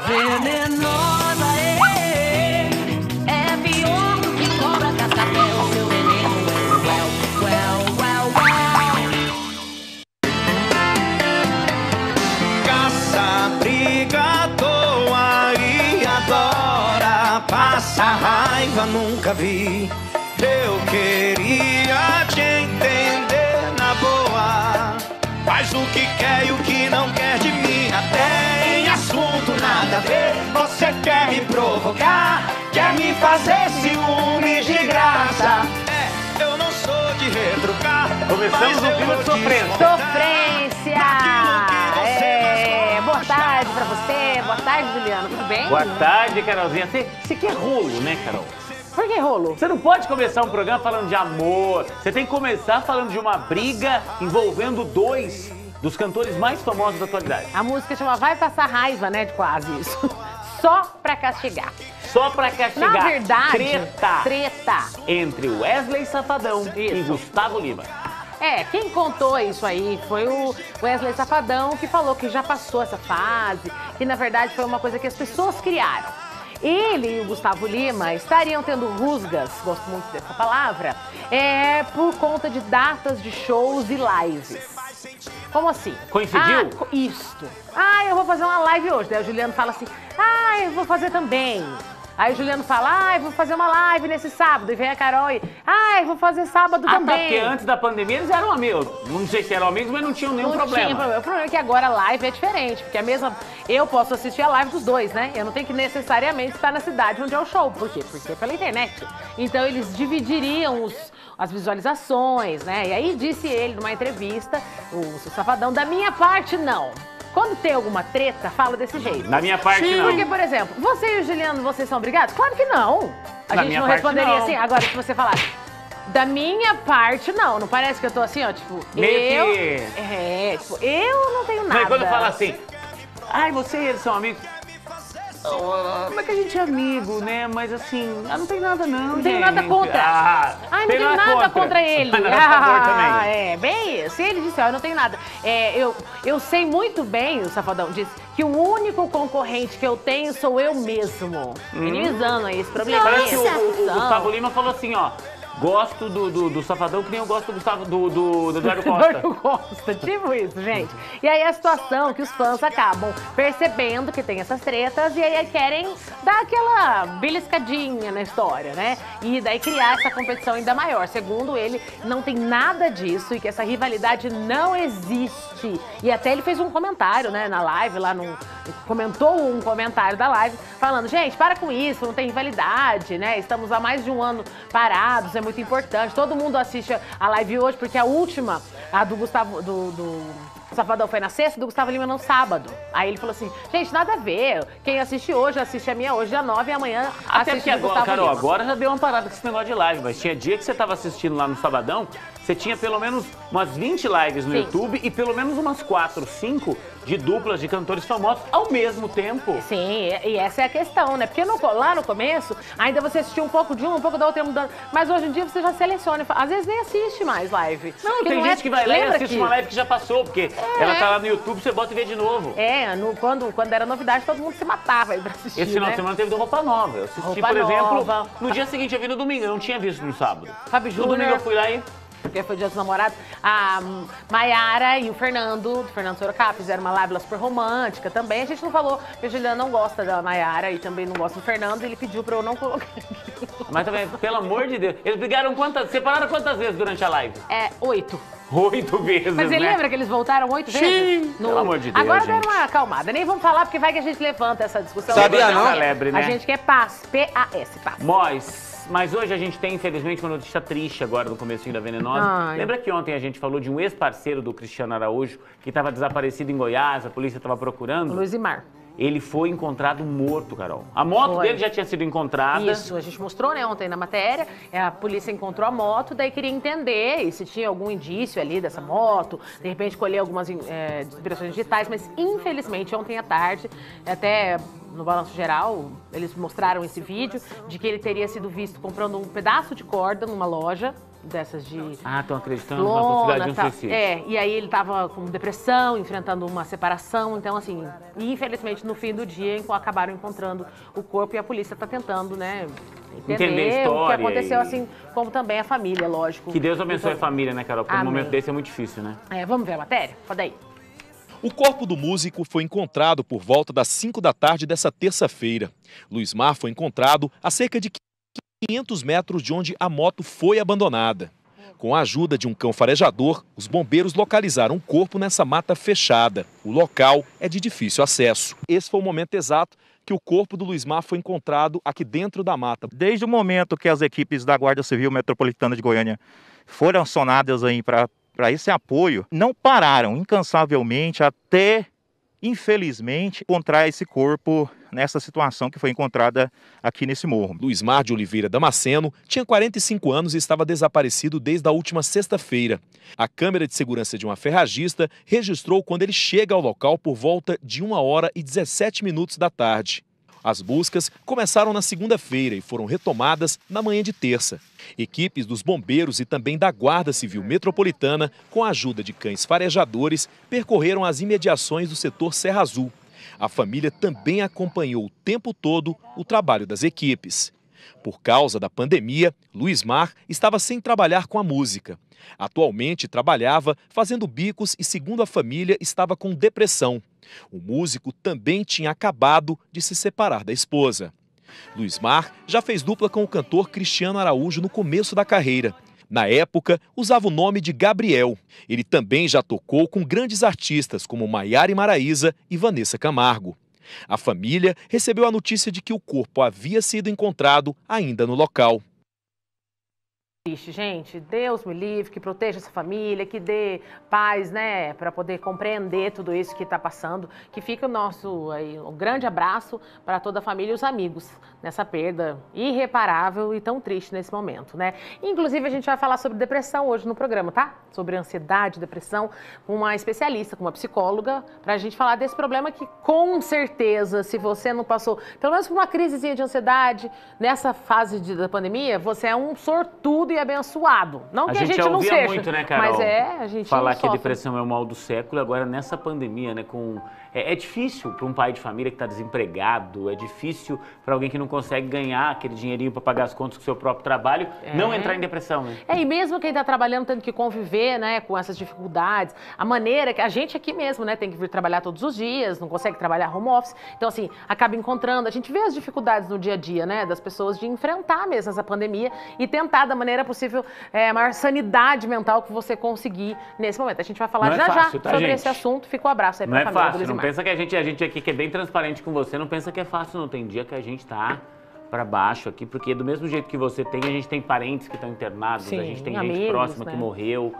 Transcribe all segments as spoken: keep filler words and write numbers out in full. venenosa, é, é pior do que cobra cascavel. Seu veneno é well, well, well, well. Caça, briga à toa e adora, passa raiva, nunca vi. Eu queria te entender na boa. Faz o que quer e o que não quer de mim. Até em assunto nada a ver. Você quer me provocar, quer me fazer ciúmes de graça. É, eu não sou de retrucar. Começamos o clima de sofrência. Sofrência! É, boa tarde pra você, boa tarde, Juliana, tudo bem? Boa tarde, Carolzinha. Você, você quer rolo, né, Carol? Por que rolo? Você não pode começar um programa falando de amor. Você tem que começar falando de uma briga envolvendo dois dos cantores mais famosos da atualidade. A música chama Vai Passar Raiva, né? De quase isso. Só pra castigar. Só pra castigar. Na verdade, treta. Treta. Entre Wesley Safadão isso. e Gusttavo Lima. É, quem contou isso aí foi o Wesley Safadão, que falou que já passou essa fase, que na verdade foi uma coisa que as pessoas criaram. Ele e o Gusttavo Lima estariam tendo rusgas, gosto muito dessa palavra, é, por conta de datas de shows e lives. Como assim? Coincidiu? Ah, isto. Ah, eu vou fazer uma live hoje. Daí o Juliano fala assim, ah, eu vou fazer também. Aí o Juliano fala, ah, eu vou fazer uma live nesse sábado. E vem a Carol e, ah, eu vou fazer sábado ah, também. Tá, porque antes da pandemia eles eram amigos. Não sei se eram amigos, mas não tinham nenhum não problema. Tinha problema. O problema é que agora a live é diferente. Porque a mesma... Eu posso assistir a live dos dois, né? Eu não tenho que necessariamente estar na cidade onde é o show. Por quê? Porque é pela internet. Então eles dividiriam os... as visualizações, né? E aí disse ele numa entrevista, o seu Safadão, da minha parte, não. Quando tem alguma treta, fala desse jeito. Na minha parte, Sim. não. Porque, por exemplo, você e o Juliano, vocês são brigados? Claro que não. A Na gente não responderia não. assim. Agora, se você falar, da minha parte, não. Não parece que eu tô assim, ó, tipo... Meio eu... Que... É, tipo, eu não tenho nada. Mas quando fala assim, ai, você e eles são amigos... Como é que a gente é amigo, né? Mas assim, ah, não tem nada não, Não gente. tem nada contra. Ah, Ai, não tem nada contra, contra ele. Mas ah, é, bem isso. Ele disse, ó, eu não tenho nada. É, eu, eu sei muito bem, o Safadão disse, que o único concorrente que eu tenho sou eu mesmo. Hum. Minimizando aí esse problema. Parece que o, o, o Gusttavo Lima falou assim, ó, gosto do, do, do Safadão que nem eu gosto do Gustavo, do, do, do Eduardo Costa. Eduardo Costa, tipo isso, gente. E aí a situação que os fãs acabam percebendo que tem essas tretas e aí querem dar aquela beliscadinha na história, né? E daí criar essa competição ainda maior. Segundo ele, não tem nada disso e que essa rivalidade não existe. E até ele fez um comentário, né, na live, lá no... comentou um comentário da live falando, gente, para com isso, não tem rivalidade, né? Estamos há mais de um ano parados, é muito importante. Todo mundo assiste a live hoje, porque a última, a do Gusttavo, do, do Safadão foi na sexta, do Gusttavo Lima no sábado. Aí ele falou assim, gente, nada a ver. Quem assiste hoje, assiste a minha hoje, dia nove, e amanhã Até assiste que agora, Gusttavo Carol, Lima. Agora já deu uma parada com esse negócio de live, mas tinha dia que você tava assistindo lá no Sabadão, você tinha pelo menos umas vinte lives no Sim. YouTube e pelo menos umas quatro, cinco de duplas de cantores famosos ao mesmo tempo. Sim, e essa é a questão, né? Porque no, lá no começo, ainda você assistia um pouco de um, um pouco da outra, mudando. Mas hoje em dia você já seleciona. Às vezes nem assiste mais live. Não, tem não gente é... que vai lá e assiste que... uma live que já passou, porque é. ela tá lá no YouTube, você bota e vê de novo. É, no, quando, quando era novidade, todo mundo se matava aí pra assistir, Esse final né? de semana teve do Roupa Nova. Eu assisti, Roupa por exemplo, nova. no dia seguinte eu vi no domingo, eu não tinha visto no sábado. Fábio Júnior. No domingo eu fui lá e... porque foi o dia dos namorados, a Mayara e o Fernando, do Fernando Sorocá, fizeram uma live super romântica também. A gente não falou, porque o Juliano não gosta da Mayara e também não gosta do Fernando, ele pediu pra eu não colocar aqui. Mas também, pelo amor de Deus, eles brigaram quantas, separaram quantas vezes durante a live? É, oito. Oito vezes, Mas você né? lembra que eles voltaram oito Sim. vezes? No... Pelo amor de Deus, Agora gente. deram uma acalmada, nem vamos falar, porque vai que a gente levanta essa discussão. Sabia não? Celebre, né? A gente quer paz, P A S, paz. Nós. Mas hoje a gente tem, infelizmente, uma notícia triste agora no comecinho da Venenosa. Ai. Lembra que ontem a gente falou de um ex-parceiro do Cristiano Araújo que estava desaparecido em Goiás, a polícia estava procurando? Luiz Mar. Ele foi encontrado morto, Carol. A moto foi. dele já tinha sido encontrada. Isso, a gente mostrou, né, ontem na matéria. A polícia encontrou a moto, daí queria entender e se tinha algum indício ali dessa moto. De repente, colher algumas é, impressões digitais, mas infelizmente, ontem à tarde, até... no balanço geral, eles mostraram esse vídeo de que ele teria sido visto comprando um pedaço de corda numa loja dessas de... Ah, estão acreditando flona, na possibilidade de um suicídio. É, e aí ele tava com depressão, enfrentando uma separação, então assim, infelizmente no fim do dia acabaram encontrando o corpo e a polícia tá tentando, né, entender, entender a história, o que aconteceu, e... assim, como também a família, lógico. Que Deus abençoe então... a família, né, Carol? Porque Amém. Um momento desse é muito difícil, né? É, vamos ver a matéria? Pode aí. O corpo do músico foi encontrado por volta das cinco da tarde dessa terça-feira. Luiz Mar foi encontrado a cerca de quinhentos metros de onde a moto foi abandonada. Com a ajuda de um cão farejador, os bombeiros localizaram o corpo nessa mata fechada. O local é de difícil acesso. Esse foi o momento exato que o corpo do Luiz Mar foi encontrado aqui dentro da mata. Desde o momento que as equipes da Guarda Civil Metropolitana de Goiânia foram acionadas aí para para esse apoio, não pararam incansavelmente até, infelizmente, encontrar esse corpo nessa situação que foi encontrada aqui nesse morro. Luiz Mar de Oliveira Damasceno tinha quarenta e cinco anos e estava desaparecido desde a última sexta-feira. A câmera de segurança de uma ferragista registrou quando ele chega ao local por volta de uma hora e dezessete minutos da tarde. As buscas começaram na segunda-feira e foram retomadas na manhã de terça. Equipes dos bombeiros e também da Guarda Civil Metropolitana, com a ajuda de cães farejadores, percorreram as imediações do setor Serra Azul. A família também acompanhou o tempo todo o trabalho das equipes. Por causa da pandemia, Luiz Mar estava sem trabalhar com a música. Atualmente trabalhava fazendo bicos e, segundo a família, estava com depressão. O músico também tinha acabado de se separar da esposa. Luiz Mar já fez dupla com o cantor Cristiano Araújo no começo da carreira. Na época, usava o nome de Gabriel. Ele também já tocou com grandes artistas como Maiara e Maraisa e Wanessa Camargo. A família recebeu a notícia de que o corpo havia sido encontrado ainda no local. Gente, Deus me livre, que proteja essa família, que dê paz, né, para poder compreender tudo isso que está passando. Que fique o nosso aí, um grande abraço para toda a família e os amigos nessa perda irreparável e tão triste nesse momento, né? Inclusive, a gente vai falar sobre depressão hoje no programa, tá? Sobre ansiedade, depressão, com uma especialista, com uma psicóloga, para a gente falar desse problema que, com certeza, se você não passou, pelo menos por uma crisezinha de ansiedade, nessa fase de, da pandemia, você é um sortudo e abençoado. Não que a gente, a gente não seja. Muito, né, Carol? Mas é, a gente falar que a depressão é o mal do século, agora nessa pandemia, né, com é, é difícil para um pai de família que está desempregado, é difícil para alguém que não consegue ganhar aquele dinheirinho para pagar as contas com o seu próprio trabalho, é. não entrar em depressão, né? É, e mesmo quem está trabalhando tendo que conviver, né, com essas dificuldades, a maneira que a gente aqui mesmo, né, tem que vir trabalhar todos os dias, não consegue trabalhar home office, então assim, acaba encontrando, a gente vê as dificuldades no dia a dia, né, das pessoas de enfrentar mesmo essa pandemia e tentar da maneira possível, é, a maior sanidade mental que você conseguir nesse momento. A gente vai falar já já sobre esse assunto. Fica um abraço aí pra família. Não é fácil, não pensa que a gente, a gente aqui que é bem transparente com você, não pensa que é fácil, não. Tem dia que a gente tá pra baixo aqui, porque do mesmo jeito que você tem, a gente tem parentes que estão internados, sim, a gente tem amigos, gente próxima, né, que morreu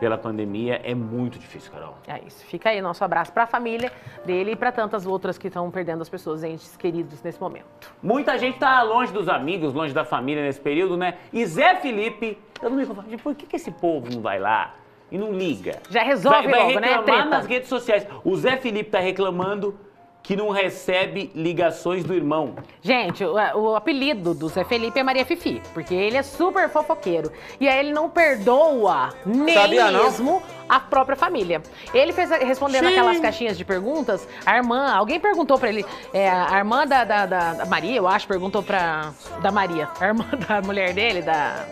pela pandemia. É muito difícil, Carol. É isso. Fica aí nosso abraço para a família dele e para tantas outras que estão perdendo as pessoas, entes queridos, nesse momento. Muita gente tá longe dos amigos, longe da família nesse período, né? E Zé Felipe, eu não me confundi, por que que esse povo não vai lá e não liga? Já resolve vai, logo, vai né? Vai reclamar nas redes sociais. O Zé Felipe tá reclamando que não recebe ligações do irmão. Gente, o, o apelido do Zé Felipe é Maria Fifi, porque ele é super fofoqueiro. E aí ele não perdoa nem Sabia, mesmo não? a própria família. Ele fez respondendo Sim. aquelas caixinhas de perguntas, a irmã, alguém perguntou pra ele, é, a irmã da, da, da, da Maria, eu acho, perguntou pra... Da Maria, a irmã da mulher dele, da...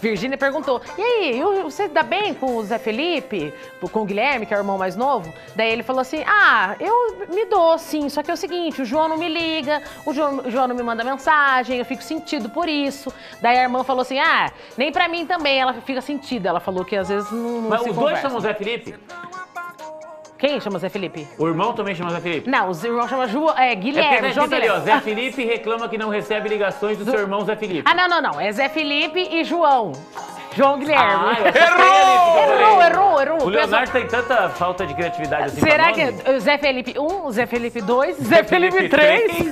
Virgínia perguntou, e aí, você dá bem com o Zé Felipe, com o Guilherme, que é o irmão mais novo? Daí ele falou assim, ah, eu me dou sim, só que é o seguinte, o João não me liga, o João, o João não me manda mensagem, eu fico sentido por isso. Daí a irmã falou assim, ah, nem pra mim também, ela fica sentida, ela falou que às vezes não, não Mas se os conversa. Dois chamam o Zé Felipe? Quem chama Zé Felipe? O irmão também chama Zé Felipe? Não, o irmão chama Ju, é, Guilherme. É João Guilherme. Ali, ó, Zé Felipe reclama que não recebe ligações do, do seu irmão Zé Felipe. Ah, não, não, não. É Zé Felipe e João. João Guilherme. Ah, errou! errou, errou, errou. O Leonardo tem tanta falta de criatividade assim. Será que é Zé Felipe um, Zé Felipe dois, Zé Felipe três?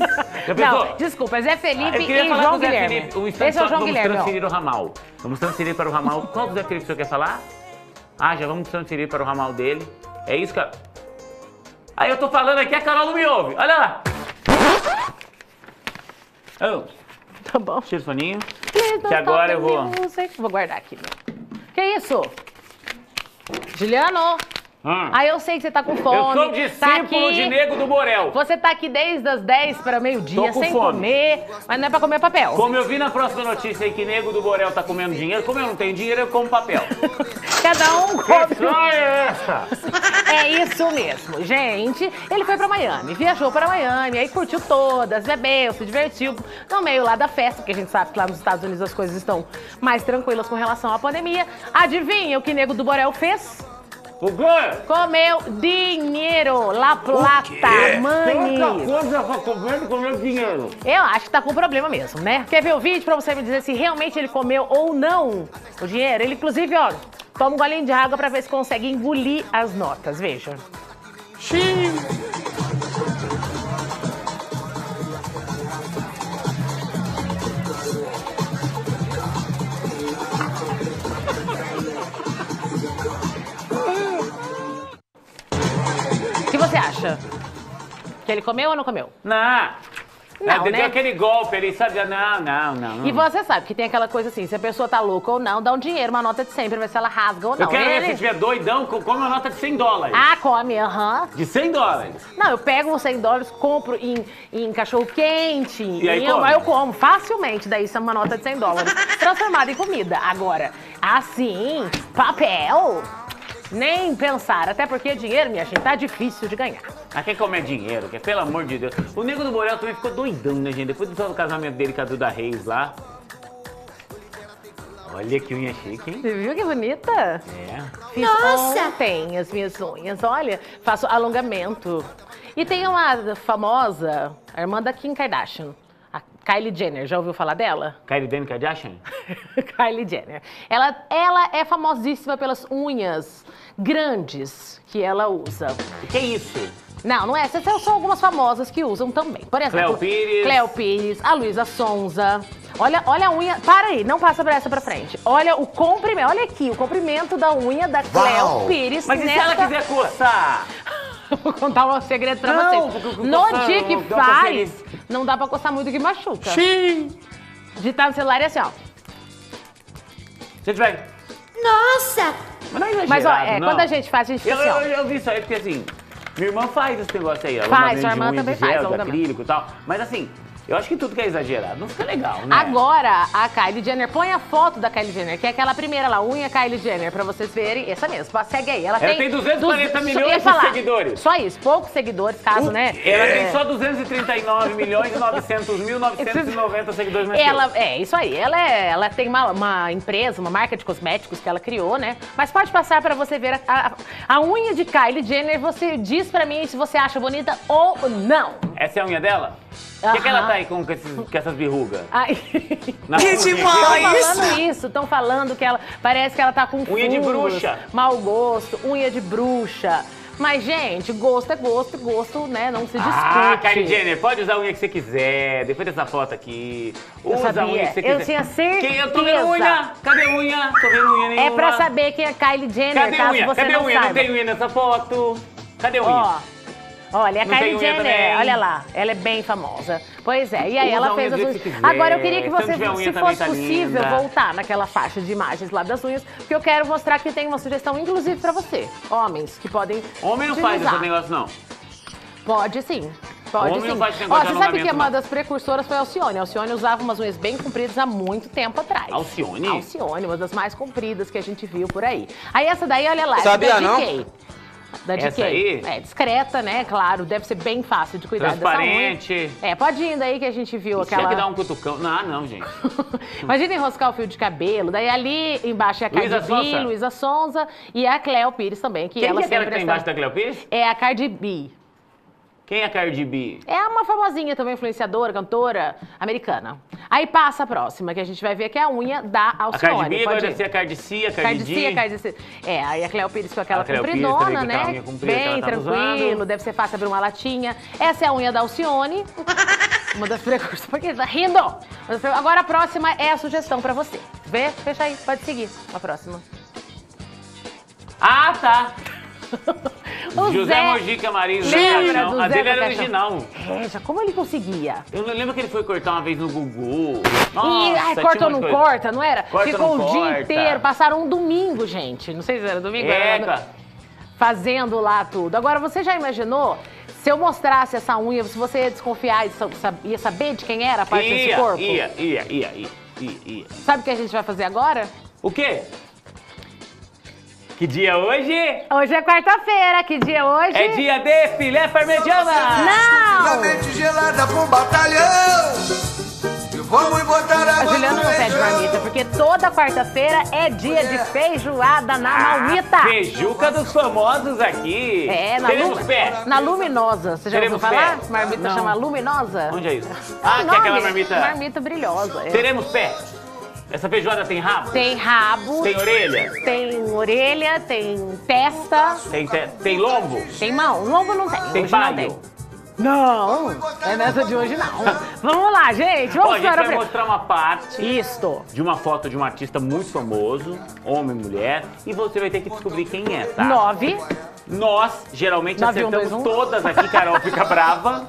Não, desculpa, é Zé Felipe ah, e João Guilherme. Felipe, o Esse é o João vamos Guilherme. Vamos transferir ó. o ramal. Vamos transferir para o ramal. Qual do Zé Felipe o senhor quer falar? Ah, já vamos transferir para o ramal dele. É isso, cara. Aí eu tô falando aqui, a Carol não me ouve. Olha lá. Oh. Tá bom. Tira o soninho. Que agora eu vou... Vou guardar aqui. Que isso? Juliano... Hum. Aí ah, eu sei que você tá com fome. Eu sou discípulo tá de Nego do Borel. Você tá aqui desde as dez para meio-dia, sem fome. comer, mas não é pra comer papel. Como eu vi na próxima notícia aí que Nego do Borel tá comendo dinheiro, como eu não tenho dinheiro, eu como papel. Cada um come. Que é essa? É isso mesmo, gente. Ele foi pra Miami, viajou pra Miami, aí curtiu todas, bebeu, se divertiu. No meio lá da festa, porque a gente sabe que lá nos Estados Unidos as coisas estão mais tranquilas com relação à pandemia. Adivinha o que Nego do Borel fez? O quê? Comeu dinheiro, La Plata, mãe. Tanta coisa pra comer e comeu dinheiro. Eu acho que tá com problema mesmo, né? Quer ver o vídeo pra você me dizer se realmente ele comeu ou não o dinheiro? Ele, inclusive, ó, toma um golinho de água pra ver se consegue engolir as notas. Veja. Xiii. Que ele comeu ou não comeu? Não. Não, né? Deu aquele golpe, ele sabia, não, não, não. E você sabe que tem aquela coisa assim, se a pessoa tá louca ou não, dá um dinheiro, uma nota de cem, pra ver se ela rasga ou não. Eu quero ele... ver se tiver doidão, come uma nota de cem dólares. Ah, come, aham. Uhum. De cem dólares? Não, eu pego os cem dólares, compro em, em cachorro quente, e aí em... eu como facilmente, daí isso é uma nota de cem dólares. Transformada em comida. Agora, assim, papel... Nem pensar, até porque dinheiro, minha gente, tá difícil de ganhar. Ah, quer comer dinheiro, que pelo amor de Deus. O Nego do Borel também ficou doidão, né, gente? Depois do casamento dele com a Duda Reis lá. Olha que unha chique, hein? Você viu que bonita? É. Fiz Nossa! Ontem as minhas unhas, olha, faço alongamento. E tem uma famosa, a irmã da Kim Kardashian. A Kylie Jenner, já ouviu falar dela? Kylie Jenner Kardashian? Kylie Jenner. Ela, ela é famosíssima pelas unhas grandes que ela usa. O que é isso? Não, não é. Essas são algumas famosas que usam também. Por exemplo, Cleo Pires. Cleo Pires, a Luísa Sonza. Olha, olha a unha. Para aí, não passa pra essa pra frente. Olha o comprimento. Olha aqui, o comprimento da unha da Cleo Pires. Mas nessa... e se ela quiser coçar? Vou contar um segredo pra não, vocês. No coçar, dia que faz, não dá pra coçar muito que machuca. Sim. Digitar no celular é assim, ó. Gente, vai. Nossa! Mas não é exagerado, Mas, ó, é, não. quando a gente faz, a gente fica assim, ó. Eu, eu, eu vi isso aí, porque assim, minha irmã faz esse negócio aí, ó. Faz, sua irmã também faz. Acrílico e tal. Mas assim... Eu acho que tudo que é exagerado não fica legal, né? Agora, a Kylie Jenner, põe a foto da Kylie Jenner, que é aquela primeira lá, unha Kylie Jenner, pra vocês verem. Essa mesmo, segue aí. Ela, ela tem, tem duzentos e quarenta milhões de seguidores. Só isso, poucos seguidores, caso, o né? Ela é. tem só duzentos e trinta e nove milhões e novecentos mil novecentos e noventa seguidores na ela É, isso aí. Ela, é, ela tem uma, uma empresa, uma marca de cosméticos que ela criou, né? Mas pode passar pra você ver a, a, a unha de Kylie Jenner. Você diz pra mim se você acha bonita ou não. Essa é a unha dela? Por que, que ela tá aí com, com, esses, com essas verrugas? Que demais! Estão falando isso, estão falando que ela parece que ela tá com fungos, unha de bruxa, mau gosto, unha de bruxa. Mas, gente, gosto é gosto, gosto, né, não se discute. Ah, Kylie Jenner, pode usar a unha que você quiser, depois dessa foto aqui. Usa a unha que você quiser. Eu tinha certeza. Quem, eu tô vendo unha, cadê unha? Tô vendo unha nenhuma. É pra saber quem é Kylie Jenner, cadê caso unha? você cadê não unha? saiba. Cadê unha? Não tem unha nessa foto. Cadê unha? Ó. Olha, a Kylie Jenner, olha lá, ela é bem famosa. Pois é, e aí ela fez as unhas. Agora eu queria que você, se fosse possível, voltar naquela faixa de imagens lá das unhas, porque eu quero mostrar que tem uma sugestão, inclusive, pra você. Homens que podem utilizar. Homem não faz esse negócio, não? Pode sim. Pode sim. Ó, você sabe que uma das precursoras foi a Alcione. A Alcione usava umas unhas bem compridas há muito tempo atrás. Alcione? Alcione, uma das mais compridas que a gente viu por aí. Aí essa daí, olha lá, sabia não? Da D K. Essa aí? É, discreta, né? Claro, deve ser bem fácil de cuidar dessa unha. É, pode ir daí que a gente viu aquela... Tinha que dar um cutucão. Não, não, gente. Imagina enroscar o fio de cabelo. Daí ali embaixo é a Cardi B, Luísa Sonza e a Cleo Pires também. Que Quem ela é aquela que tá embaixo da Cleo Pires? É a Cardi B. Quem é a Cardi B? É uma famosinha também, influenciadora, cantora americana. Aí passa a próxima, que a gente vai ver que é a unha da Alcione. A Cardi B agora ser a Cardi C, a Cardi D. Cardi C, a Cardi C. É, aí a Cleo Pires com aquela compridona, né? Tá unha comprida, Bem tá tranquilo, usando. Deve ser fácil abrir uma latinha. Essa é a unha da Alcione. Uma das precursoras. Por que tá rindo? Agora a próxima é a sugestão pra você. Vê? Fecha aí, pode seguir. A próxima. Ah, tá. O José Zé... Mojica Marins, não. A dele era original. É, já como ele conseguia? Eu lembro que ele foi cortar uma vez no Gugu. Nossa, e, ai, corta ou não coisa. corta, não era? Corta Ficou o corta. dia inteiro, passaram um domingo, gente. Não sei se era domingo, é, era... Tá. Fazendo lá tudo. Agora, você já imaginou... Se eu mostrasse essa unha, se você ia desconfiar, ia saber de quem era a parte ia, desse corpo? Ia, ia, ia, ia, ia, ia. Sabe o que a gente vai fazer agora? O quê? Que dia hoje? Hoje é quarta-feira, que dia hoje? É dia de filé parmegiana! Não! Gelada pro batalhão! Vamos botar a, a Juliana não pede marmita, porque toda quarta-feira é dia de feijoada na ah, marmita. Feijuca dos famosos aqui. É, na, Teremos lum... pé. na Luminosa. Você já Teremos ouviu falar? Pé. Marmita não. chama Luminosa. Onde é isso? Ah, que é aquela marmita? Marmita brilhosa. É. Teremos pé. Essa feijoada tem rabo? Tem rabo. Tem orelha? Tem orelha, tem testa. Tem, te... tem lombo? Tem mão. Lombo não tem. Tem palho? Não, é nessa de hoje não. Vamos lá, gente. Vamos Ó, a gente vai pra... mostrar uma parte Isto. de uma foto de um artista muito famoso, homem e mulher, e você vai ter que descobrir quem é, tá? Nove. Nós, geralmente, Nove, acertamos um, dois, um. todas aqui, Carol fica brava.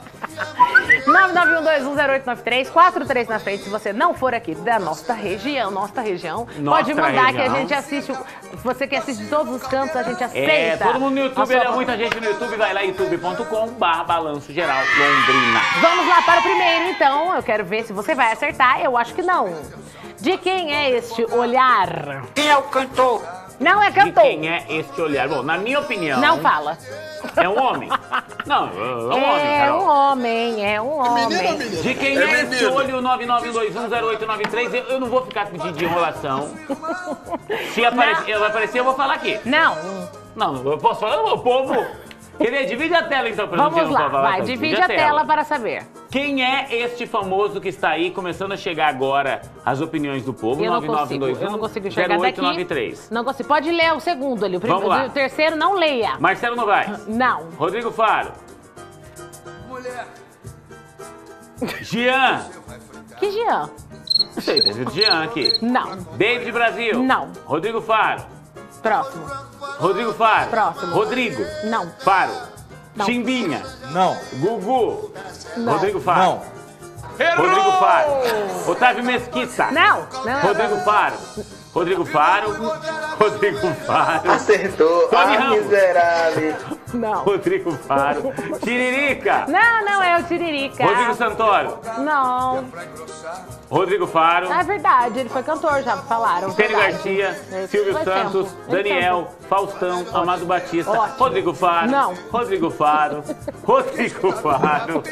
nove nove um dois um zero oito nove três, quatro três na frente, se você não for aqui da nossa região, nossa região, nossa pode mandar região. que a gente assiste, você que assiste de todos os cantos, a gente aceita. É, todo mundo no YouTube, sua... muita gente no YouTube, vai lá youtube ponto com barra Balanço Geral Londrina. Vamos lá para o primeiro, então, eu quero ver se você vai acertar, eu acho que não. De quem é este olhar? Quem é o cantor? Não é cantor. De quem é este olhar? Bom, na minha opinião... Não fala. É um homem? Não, é um homem, É Carol. um homem, é um homem. É menino, menino. De quem é, é esse olho? nove nove um dois um zero oito nove três. Eu, eu não vou ficar pedindo de enrolação. Se aparecer, ela aparecer, eu vou falar aqui. Não. Não, eu posso falar, meu povo. Queria divide a tela, então, pra Vamos não lá, falar vai, divide, divide a, a tela. tela para saber. Quem é este famoso que está aí, começando a chegar agora as opiniões do povo? Eu não consigo, eu não consigo enxergar daqui. Não consigo. Pode ler o segundo ali, o primeiro, o terceiro não leia. Marcelo Novaes. Não. Rodrigo Faro. Mulher. Jean. Que Jean? Não sei, tem Jean aqui. Não. David Brasil. Não. Rodrigo Faro. Próximo. Rodrigo Faro. Próximo. Rodrigo. Não. Faro. Não. Chimbinha. Não. Gugu. Não. Rodrigo Faro. Não. Rodrigo Faro. Otávio Mesquita. Não. Não. Rodrigo Faro. Rodrigo Faro. Rodrigo Faro. Acertou. Tony ah, Ramos. Miserável. Não. Rodrigo Faro. Tiririca. Não, não é o Tiririca. Rodrigo Santoro. Não. Rodrigo Faro. É verdade, ele foi cantor, já falaram. Estênio Garcia, é, Silvio Santos, tempo. Daniel, Faustão, Ótimo. Amado Batista. Ótimo. Rodrigo Faro. Não. Rodrigo Faro. Rodrigo Faro.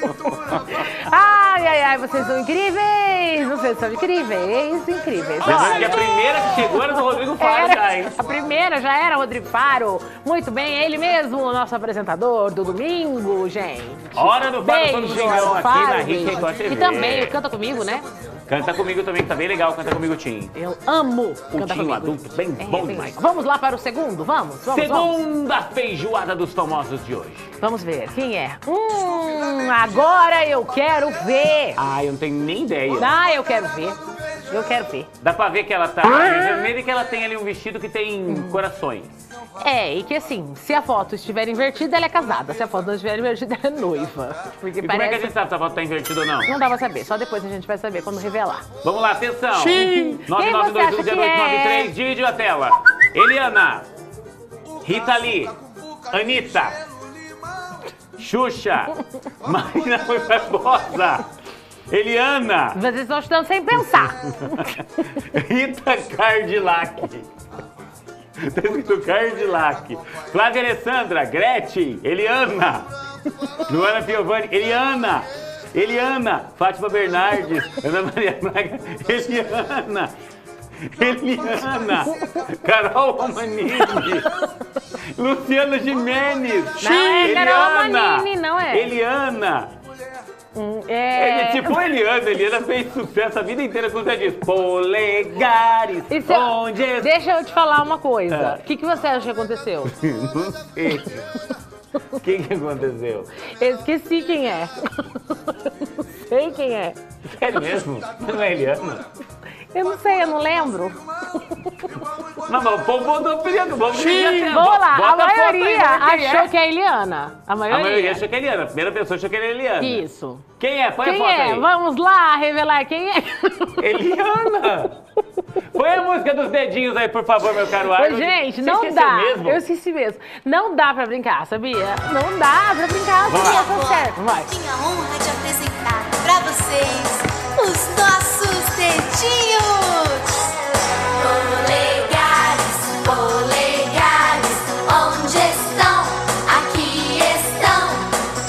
Ai, ai, ai, vocês são incríveis. Vocês são incríveis, incríveis. Lembrando que a primeira que chegou era do Rodrigo Faro, era, já, hein? A primeira já era Rodrigo Faro. Muito bem, ele mesmo, o nosso apresentador do domingo, gente. Hora do Faro, todo domingão aqui na Rica T V. E também, o Canta Comigo, né? Canta Comigo também, que tá bem legal. Canta Comigo, Tim. Eu amo o Tim adulto, bem bom demais. Vamos lá para o segundo, vamos? vamos Segunda vamos. feijoada dos famosos de hoje. Vamos ver, quem é? Hum, agora eu quero ver. Ah, eu não tenho nem ideia. Ah, eu quero ver. Eu quero ver. Dá pra ver que ela tá... Primeiro que ela tem ali um vestido que tem hum. corações. É, e que assim, se a foto estiver invertida, ela é casada. Se a foto não estiver invertida, ela é noiva. Porque e parece... como é que a gente sabe se a foto tá invertida ou não? Não dá pra saber. Só depois a gente vai saber quando revelar. Vamos lá, atenção. Sim. nove nove dois um zero oito nove três, dividiu a tela. Eliana. Rita Lee. Anitta. Xuxa. Marina foi famosa. Eliana. Vocês só estão sem pensar. Rita Cardilac. Tá escrito Cardilac. Flávia Alessandra, Gretchen, Eliana. Luana Piovani, Eliana. Eliana. Fátima Bernardes, Ana Maria Braga, Eliana. Eliana. Carol Romanini. Luciano Gimenez. Não é Carol Romanini, não é? Eliana. É... Ele, tipo Eliana, Eliana fez sucesso a vida inteira com você diz polegares, Isso, onde... Deixa eu te falar uma coisa. O que, que você acha que aconteceu? Não sei. O que, que aconteceu? Eu esqueci quem é. Não sei quem é. É mesmo? Não é Eliana? Eu não sei, eu não lembro. Não, mas o povo botou o apelido. Vamos lá, a maioria achou que é a Eliana. A maioria. a maioria achou que é a Eliana. A primeira pessoa achou que era a Eliana. Isso. Quem é? Põe a foto aí. Vamos lá revelar quem é. Eliana! Põe a música dos dedinhos aí, por favor, meu caro Ayrton. Gente, não dá. Mesmo? Eu esqueci mesmo. Não dá pra brincar, sabia? Não dá pra brincar, Vamos sabia? Tá certo. Vai. Tinha a honra de apresentar pra vocês os nossos dedinhos. Polegares, polegares, onde estão? Aqui estão.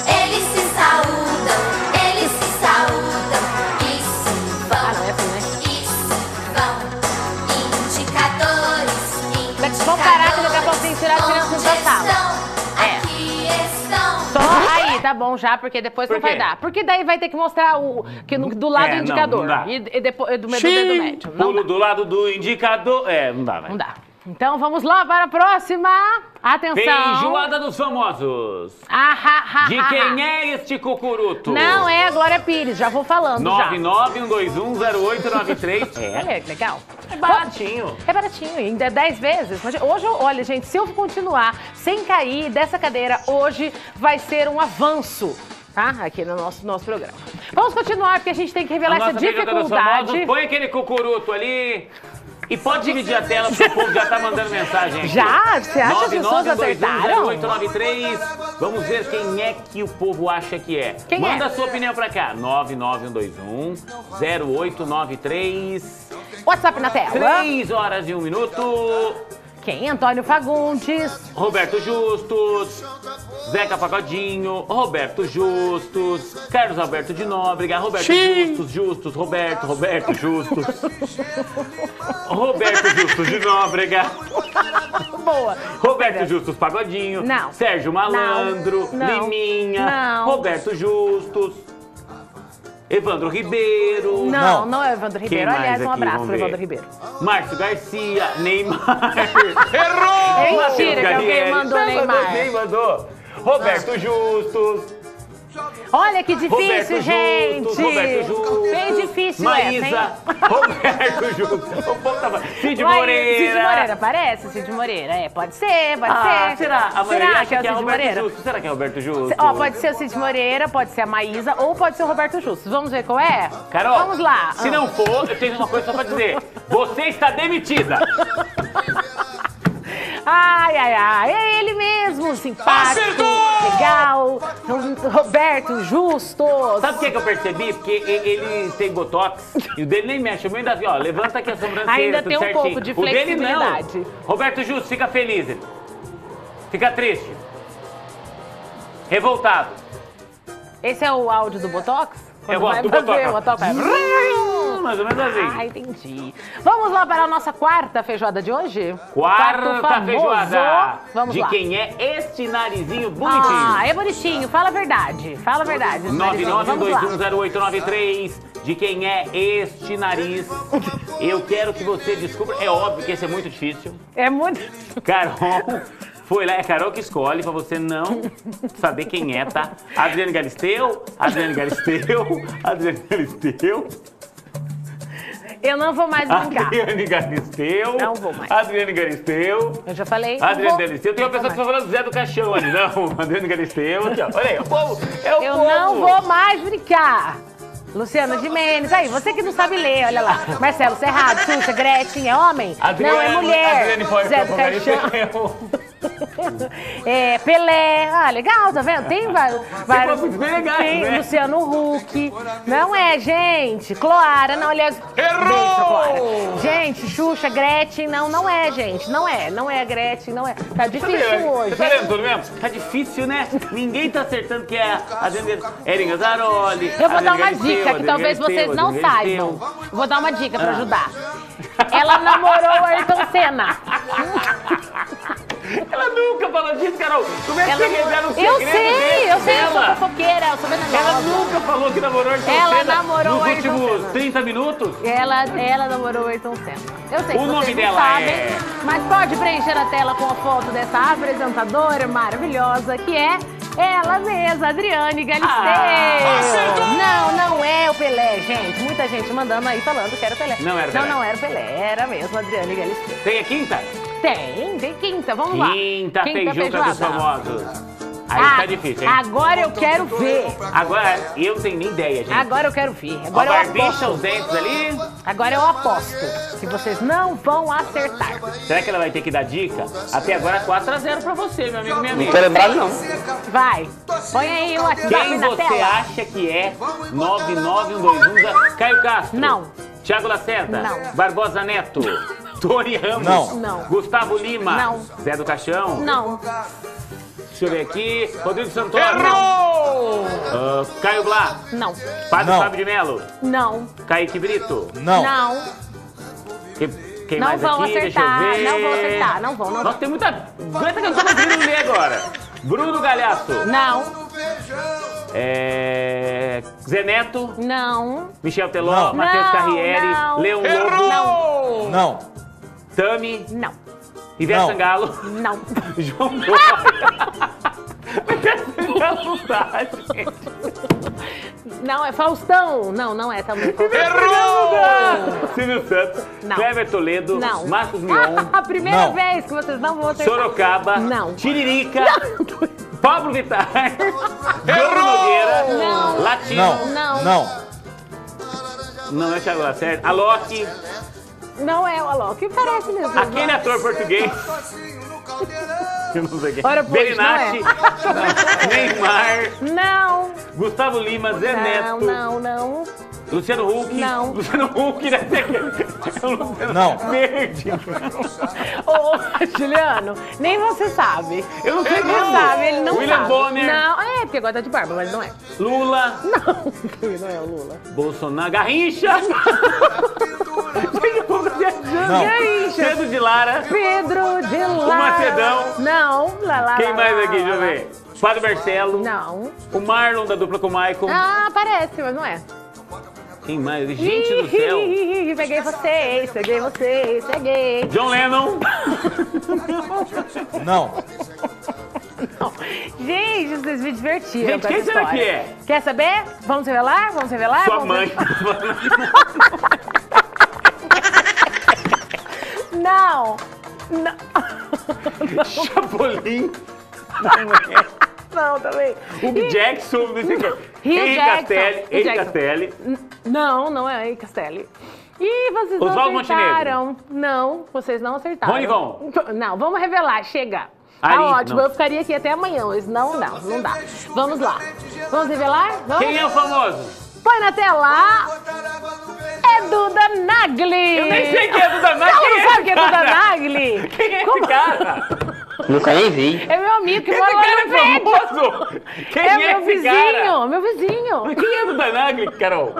Eles se saúdam, eles se saúdam. E se vão, e se vão. Indicadores, indicadores. Vamos parar que daqui a pouco tem que tirar as crianças da sala. Aqui estão. Só aí, tá bom já, porque depois não vai dar. Porque daí vai ter que mostrar o, que no, do lado do indicador. E depois do dedo médio. Pulo do lado do indicador. É, não dá, né? Não dá. Então vamos lá para a próxima. Atenção. Feijoada dos famosos. Ah, ha, ha, de ha, quem ha. é este cucuruto? Não é a Glória Pires, já vou falando. nove nove um dois um zero oito nove três. É. Olha que legal. É baratinho. É baratinho, ainda é dez vezes. Hoje, olha, gente, se eu continuar sem cair dessa cadeira, hoje vai ser um avanço. Tá? Aqui no nosso, nosso programa. Vamos continuar, porque a gente tem que revelar a essa dificuldade. Famosos, põe aquele cucuruto ali. E pode dividir a tela, porque o povo já tá mandando mensagem aqui. Já? Você acha que as pessoas acertaram? nove nove um dois um zero oito nove três. Vamos ver quem é que o povo acha que é. Quem Manda é? a sua opinião pra cá. nove nove um dois um zero oito nove três. WhatsApp na tela. três horas e um minuto. Quem? Antônio Fagundes. Roberto Justus. Zeca Pagodinho, Roberto Justus, Carlos Alberto de Nóbrega, Roberto Sim. Justus, Justus, Roberto, Roberto Justus, Roberto Justus de Nóbrega, Boa. Roberto Justus Pagodinho, Não. Sérgio Malandro, Não. Liminha, Não. Roberto Justus, Evandro Ribeiro. Não, não, não é Evandro Ribeiro. Aliás, um abraço pro Evandro Ribeiro. Márcio Garcia, Neymar. Errou! É mentira que alguém mandou Neymar. Quem mandou? Roberto Justus. Olha que difícil, Roberto gente. Justus, Roberto Justus. Bem difícil Maísa, essa, hein? Roberto Justus. Cid Moreira. Cid Moreira, parece Cid Moreira. É, pode ser, pode ah, ser. Será? A será que é o Cid é Moreira? Justus. Será que é o Roberto Justus? Ó, pode ser o Cid Moreira, pode ser a Maísa ou pode ser o Roberto Justus. Vamos ver qual é? Carol, vamos lá. Se não for, eu tenho uma coisa só pra dizer. Você está demitida. Ai, ai, ai, é ele mesmo, simpático, Acertou! legal, Roberto Justus. Sabe o que, que eu percebi? Porque ele tem botox e o dele nem mexe, o meu ainda assim, ó, levanta aqui a sobrancelha, ainda tem um certinho. pouco de flexibilidade. O dele não. Roberto Justus, fica feliz, ele. fica triste, revoltado. Esse é o áudio do botox? Quando eu gosto do botox. O botox é... mais ou menos assim. Ah, entendi. Vamos lá para a nossa quarta feijoada de hoje? Quarta feijoada. Vamos lá. De quem é este narizinho bonitinho? Ah, é bonitinho. Fala a verdade. Fala a verdade. nove nove dois um zero oito nove três. De quem é este nariz? Eu quero que você descubra. É óbvio que esse é muito difícil. É muito. Carol. Foi lá, é a Carol que escolhe pra você não saber quem é, tá? Adriane Galisteu, Adriane Galisteu, Adriane Galisteu. Eu não vou mais brincar. Adriane Galisteu. Não vou mais. Adriane Galisteu. Eu já falei. Adriane Galisteu. Tem uma pessoa que tá falando do Zé do Caixão ali. Não, Adriane Galisteu. Olha aí, o povo. É o povo. Eu não vou mais brincar. Luciano Gimenez, aí, você que não sabe ler, olha lá. Marcelo Serrado, Xuxa, Gretchen, é homem? Adriane, não, é mulher. Adriane pode Zé do Caixão. É, Pelé, ah, legal, tá vendo? Tem vários. vários legais, tem né? Luciano Huck. Não é, gente. Cloara, não, aliás. Errou! Gente, Xuxa, Gretchen, não, não é, gente. Não é, não é, Gretchen, não é. Tá difícil você hoje. Tá vendo, tudo mesmo? Tá difícil, né? Ninguém tá acertando que é a Eringa Zaroli. Eu vou dar uma dica que talvez vocês não saibam. Vou dar uma dica pra ajudar. Ela namorou o Ayrton Senna. Ela nunca falou disso, Carol. Como é que você revela um segredo? Eu sei, eu sei, eu sou fofoqueira, eu sou venenosa. Ela nunca falou que namorou Ayrton Senna. Ela namorou Ayrton Senna. Nos últimos trinta minutos? Ela, ela namorou Ayrton Senna. Eu sei que vocês não sabem, mas pode preencher a tela com a foto dessa apresentadora maravilhosa, que é ela mesma, Adriane Galisteu. Ah, não, não é o Pelé, gente. gente, muita gente mandando aí falando que era o Pelé. Não era o Pelé. Não, não era o Pelé, era mesmo, Adriane Galisteu. Tem a quinta? Tem, tem quinta, vamos quinta lá. Quinta feijuca dos famosos. Aí ah, tá difícil, hein? Agora eu quero ver. Agora, eu não tenho nem ideia, gente. Agora eu quero ver. Agora a barbicha, os dentes ali. Agora eu aposto que vocês não vão acertar. Será que ela vai ter que dar dica? Até agora quatro a zero pra você, meu amigo, minha amiga. Não tô lembrado, não. Vai. Põe aí o WhatsApp Quem na tela. Quem você acha que é nove nove um dois um... Caio Castro. Não. Thiago Lacerda. Não. Barbosa Neto. Tori Ramos. Não. Não. Gusttavo Lima. Não. Zé do Caixão. Não. Deixa eu ver aqui. Rodrigo Santoro. Errou! Uh, Caio Blá. Não. Padre Fábio de Mello. Não. Kaique Brito. Não. Não. Quem, quem não mais vão aqui? Acertar. Deixa eu ver. Não vão acertar. Não vão. Não. Nossa, tem muita coisa que eu não tô conseguindo ler agora. Bruno Galhaço. Não. É... Zé Neto. Não. Michel Teló. Matheus Carrieri. Não. Leão Lobo. Não. Não. Tami. Não. Ivete Sangalo. Não. João Boia. Não dá, gente. Não, é Faustão. Não, não é também. Errou! Silvio Santos. Não. Cleber Toledo. Não. Marcos Mion. A primeira não. vez que vocês não vão acertar. Sorocaba. Não. Tiririca. Não. Pablo Vittar. Bruno Nogueira. Não. Latino. Não. Não. Não. Não é Thiago Lacerda. Alok. Não é o Alok, parece mesmo. Aquele ator português. Eu não sei quem. Berinati. É. Neymar. Não. Gusttavo Lima, Zé não, Neto. Não, não, não. Luciano Huck. Não. Luciano Huck, né? Não. Verde. Ô, Juliano, nem você sabe. Eu não sei quem sabe, ele não William sabe. William Bonner. Não, é, porque agora tá de barba, mas não é. Lula. Não, não é o Lula. Bolsonaro. Garrincha. Não. Pedro de Lara. Pedro de Lara. O Macedão. Não. Lá, lá, Quem lá, mais lá, aqui? Deixa eu ver. Padre Marcelo. Não. O Marlon da dupla com o Michael. Ah, parece, mas não é. Quem mais? Gente Ih, do céu. Peguei vocês, peguei vocês, peguei. John Lennon. Não. Não. Gente, vocês me divertiram. Gente, quem será que é? Quer saber? Vamos revelar? Vamos revelar? Sua Vamos mãe. Não! Não! Não. Chapolin! Não, é. Não, também. Hugh Jackson, não sei o que. Henri Castelli. Não, não é Henri Castelli. Ih, vocês Os não acertaram. Montenegro. Não, vocês não acertaram. Rony Von. Não, vamos revelar, chega. Tá Ari, ótimo, não. eu ficaria aqui até amanhã, mas não dá, não dá. Vamos lá. Vamos revelar? Vamos. Quem é o famoso? Põe na tela. É Duda Nagle. Eu nem sei quem é Duda Nagle. Não, não sabe quem é Duda Nagle? Quem é esse cara? Nunca nem vi. É meu amigo que mora lá no prédio. Esse cara é famoso. Quem é esse cara? É meu vizinho, meu vizinho. Mas quem é Duda Nagle, Carol?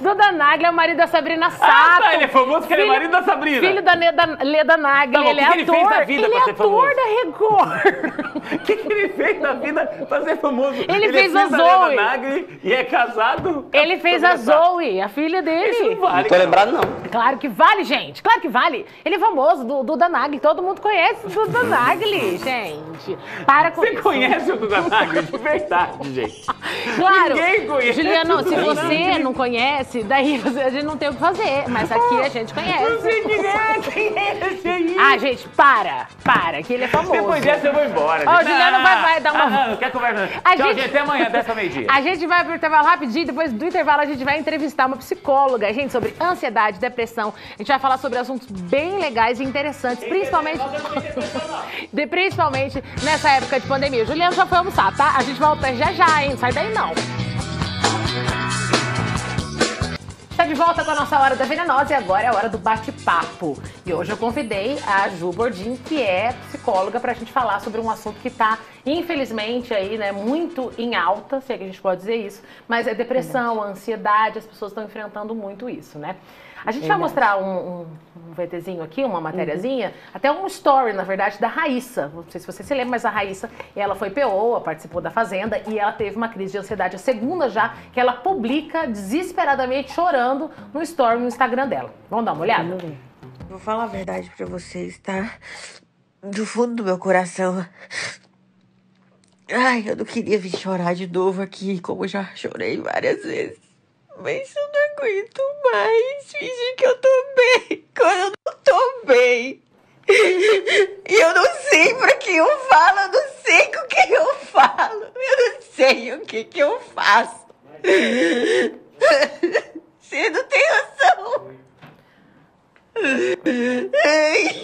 Duda Nagle é o marido da Sabrina Sato. Ah, tá, ele é famoso porque ele é marido da Sabrina. Filho da Leda Nagle, tá bom, ele é ator. O que ele fez da vida pra ser famoso? Ele é ator da Record. O que ele fez da vida pra ser famoso? Ele fez a Zoe. Leda Nagle e é casado. Ele fez a Zoe, a filha dele. Isso não vale. Não tô lembrado, não. Claro que vale, gente. Claro que vale. Ele é famoso, do Duda Nagle. Todo mundo conhece o Duda Nagle, gente. Para com você isso. Conhece o Duda Nagle? De verdade, gente. Claro. Ninguém conhece. Juliano, se você não conhece, daí a gente não tem o que fazer. Mas aqui a gente conhece. Não sei quem é, quem é esse aí? Ah, gente, para. Para, que ele é famoso. Depois dessa eu vou embora. Ó, oh, o Juliano ah, vai, vai dar uma... Ah, não, quer conversar. A Tchau, gente, até amanhã, dessa meio-dia. A gente vai pro intervalo rapidinho, depois do intervalo a gente vai entrevistar uma psicóloga, gente, sobre ansiedade, depressão. A gente vai falar sobre assuntos bem legais e interessantes, principalmente... de, principalmente nessa época de pandemia. O Juliano já foi almoçar, tá? A gente volta já já, hein? Não sai daí, não. Tá de volta com a nossa Hora da Venenosa e agora é a hora do bate-papo. E hoje eu convidei a Ju Bordim, que é psicóloga, pra gente falar sobre um assunto que tá, infelizmente, aí, né, muito em alta, se é que a gente pode dizer isso, mas é depressão, ansiedade, as pessoas estão enfrentando muito isso, né? A gente vai mostrar um, um, um VTzinho aqui, uma matériazinha, uhum. até um story, na verdade, da Raíssa. Não sei se você se lembra, mas a Raíssa, ela foi P O, participou da Fazenda e ela teve uma crise de ansiedade, a segunda já, que ela publica desesperadamente chorando no story no Instagram dela. Vamos dar uma olhada? Vou falar a verdade pra vocês, tá? Do fundo do meu coração. Ai, eu não queria vir chorar de novo aqui, como eu já chorei várias vezes. Mas isso não é aguento mais fingir que eu tô bem quando eu não tô bem. E eu não sei pra quem eu falo, eu não sei com quem eu falo, eu não sei o que que eu faço. Você não tem noção.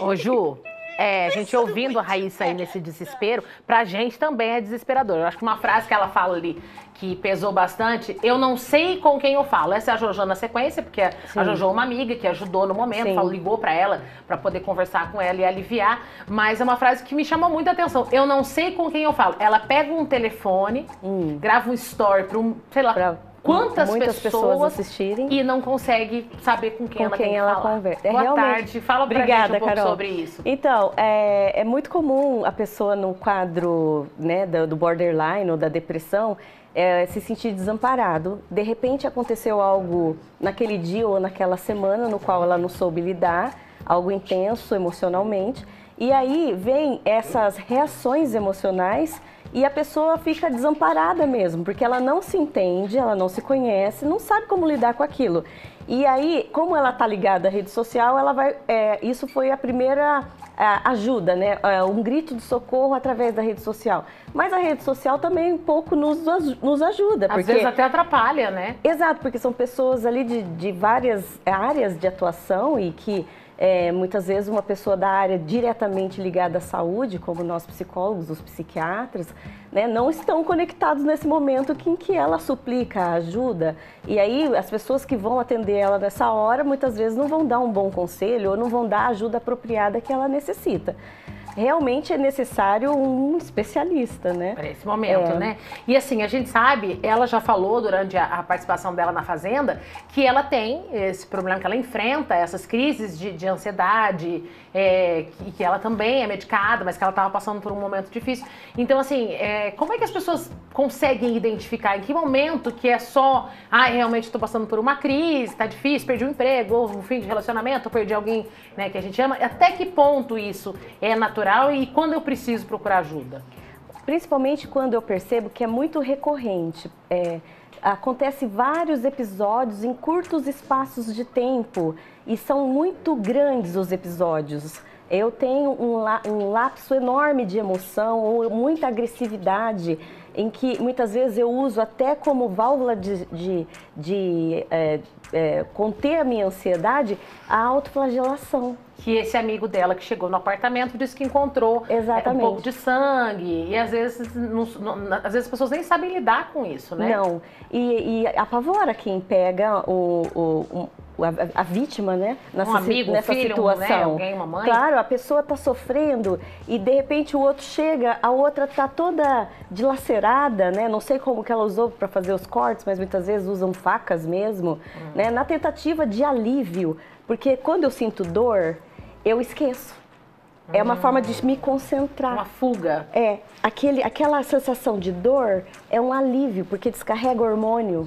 Ô, Ju, é, a gente ouvindo a Raíssa aí nesse desespero, pra gente também é desesperador. Eu acho que uma frase que ela fala ali que pesou bastante, eu não sei com quem eu falo. Essa é a Jojô na sequência, porque Sim. a Jojô é uma amiga que ajudou no momento, falou, ligou pra ela pra poder conversar com ela e aliviar. Mas é uma frase que me chamou muita atenção. Eu não sei com quem eu falo. Ela pega um telefone, hum. grava um story pra um, sei lá... Pra... Quantas Muitas pessoas, pessoas assistirem e não consegue saber com quem com ela, quem tem ela que falar. Conversa. É, Boa realmente... tarde, fala pra Obrigada, gente um pouco Carol. Sobre isso. Então, é, é muito comum a pessoa no quadro né, do, do borderline ou da depressão é, se sentir desamparado. De repente aconteceu algo naquele dia ou naquela semana no qual ela não soube lidar, algo intenso emocionalmente. E aí vem essas reações emocionais e a pessoa fica desamparada mesmo, porque ela não se entende, ela não se conhece, não sabe como lidar com aquilo. E aí, como ela tá ligada à rede social, ela vai, é, isso foi a primeira a, ajuda, né? Um grito de socorro através da rede social. Mas a rede social também um pouco nos, nos ajuda. Porque... Às vezes até atrapalha, né? Exato, porque são pessoas ali de, de várias áreas de atuação e que... É, muitas vezes uma pessoa da área diretamente ligada à saúde, como nós psicólogos, os psiquiatras, né, não estão conectados nesse momento em que ela suplica ajuda. E aí as pessoas que vão atender ela nessa hora, muitas vezes não vão dar um bom conselho ou não vão dar a ajuda apropriada que ela necessita. Realmente é necessário um especialista, né? Para esse momento, é. né? E assim, a gente sabe, ela já falou durante a, a participação dela na Fazenda, que ela tem esse problema, que ela enfrenta essas crises de, de ansiedade, é, que, que ela também é medicada, mas que ela estava passando por um momento difícil. Então assim, é, como é que as pessoas conseguem identificar em que momento que é só, ah, realmente estou passando por uma crise, tá difícil, perdi um emprego, houve um fim de relacionamento, perdi alguém né, que a gente ama. Até que ponto isso é natural? E quando eu preciso procurar ajuda? Principalmente quando eu percebo que é muito recorrente. É, acontece vários episódios em curtos espaços de tempo e são muito grandes os episódios. Eu tenho um, um lapso enorme de emoção ou muita agressividade em que muitas vezes eu uso até como válvula de, de, de é, é, conter a minha ansiedade, a autoflagelação. Que esse amigo dela que chegou no apartamento disse que encontrou é, um pouco de sangue. E às vezes, não, não, às vezes as pessoas nem sabem lidar com isso, né? Não. E, e apavora quem pega o... o, o A, a vítima, né? Nessa, um amigo, nessa um filho, situação. Né? Alguém, uma mãe. Claro, a pessoa tá sofrendo e de repente o outro chega, a outra tá toda dilacerada, né? Não sei como que ela usou para fazer os cortes, mas muitas vezes usam facas mesmo, hum. né? Na tentativa de alívio, porque quando eu sinto dor, eu esqueço. Hum. É uma forma de me concentrar. Uma fuga. É, aquele, aquela sensação de dor é um alívio, porque descarrega hormônio.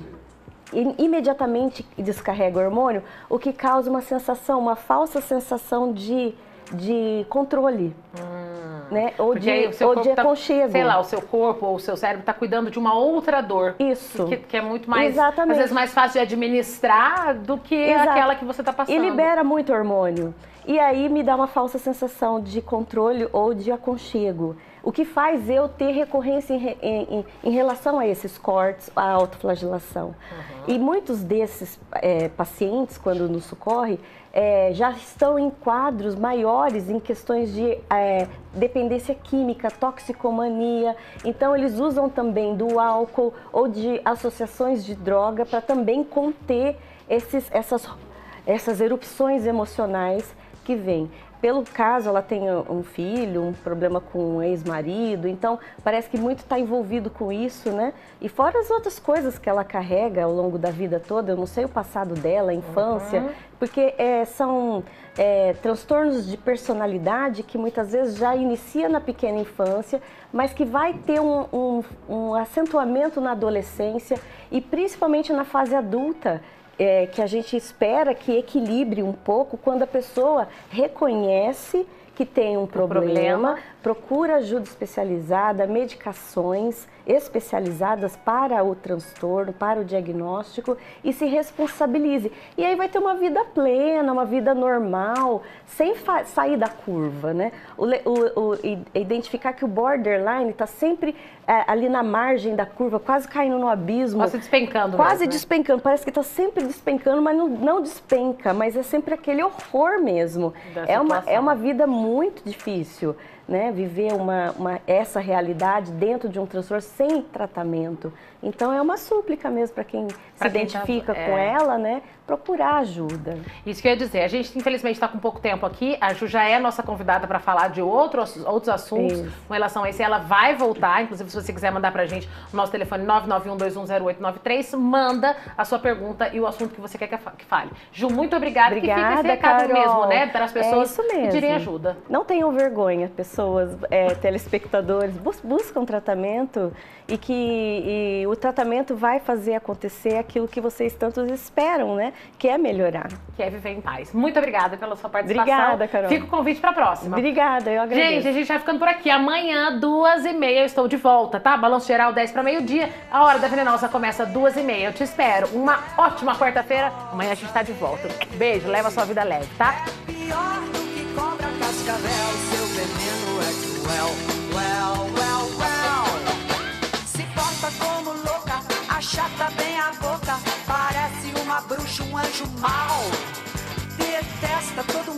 Imediatamente descarrega o hormônio, o que causa uma sensação, uma falsa sensação de, de controle, hum, né? Ou de, aí o seu ou corpo de aconchego. Tá, sei lá, o seu corpo ou o seu cérebro está cuidando de uma outra dor. Isso. Que, que é muito mais, Exatamente. às vezes, mais fácil de administrar do que Exato. aquela que você está passando. E libera muito hormônio. E aí me dá uma falsa sensação de controle ou de aconchego. O que faz eu ter recorrência em, em, em relação a esses cortes, a autoflagelação. Uhum. E muitos desses é, pacientes, quando nos socorre, é, já estão em quadros maiores em questões de é, dependência química, toxicomania. Então, eles usam também do álcool ou de associações de droga para também conter esses, essas, essas erupções emocionais que vêm. Pelo caso, ela tem um filho, um problema com um ex-marido, então parece que muito está envolvido com isso, né? E fora as outras coisas que ela carrega ao longo da vida toda, eu não sei o passado dela, a infância, uhum. porque é, são é, transtornos de personalidade que muitas vezes já inicia na pequena infância, mas que vai ter um, um, um acentuamento na adolescência e principalmente na fase adulta, É, que a gente espera que equilibre um pouco quando a pessoa reconhece que tem um problema, um problema procura ajuda especializada, medicações especializadas para o transtorno, para o diagnóstico e se responsabilize. E aí vai ter uma vida plena, uma vida normal, sem sair da curva, né? O, o, o, identificar que o borderline está sempre é, ali na margem da curva, quase caindo no abismo. Quase despencando. Quase mesmo, despencando, né? Parece que está sempre despencando, mas não, não despenca, mas é sempre aquele horror mesmo. É uma, é uma vida muito difícil. Né, viver uma, uma, essa realidade dentro de um transtorno sem tratamento. Então é uma súplica mesmo para quem pra se quem identifica tá, é. com ela, né, procurar ajuda. Isso que eu ia dizer, a gente infelizmente está com pouco tempo aqui, a Ju já é nossa convidada para falar de outros, outros assuntos Isso. com relação a isso, ela vai voltar, inclusive se você quiser mandar para a gente o nosso telefone nove nove um, dois um zero, oito nove três, manda a sua pergunta e o assunto que você quer que fale. Ju, muito obrigada, obrigada que fica esse recado mesmo, né, para as pessoas é que pedirem ajuda. Não tenham vergonha, pessoal. Pessoas, é, telespectadores, bus buscam tratamento e que e o tratamento vai fazer acontecer aquilo que vocês tanto esperam, né? Que é melhorar. Que é viver em paz. Muito obrigada pela sua participação. Obrigada, Carol. Fica o convite para a próxima. Obrigada, eu agradeço. Gente, a gente vai ficando por aqui. Amanhã, duas e meia, eu estou de volta, tá? Balanço geral, dez para meio-dia. A Hora da Venenosa começa duas e meia. Eu te espero. Uma ótima quarta-feira. Amanhã a gente está de volta. Beijo, leva a sua vida leve, tá? Pior do que cobra cascavel, seu veneno. Well, well, well, well. Se porta como louca, achata bem a boca, parece uma bruxa, um anjo mau. Detesta todo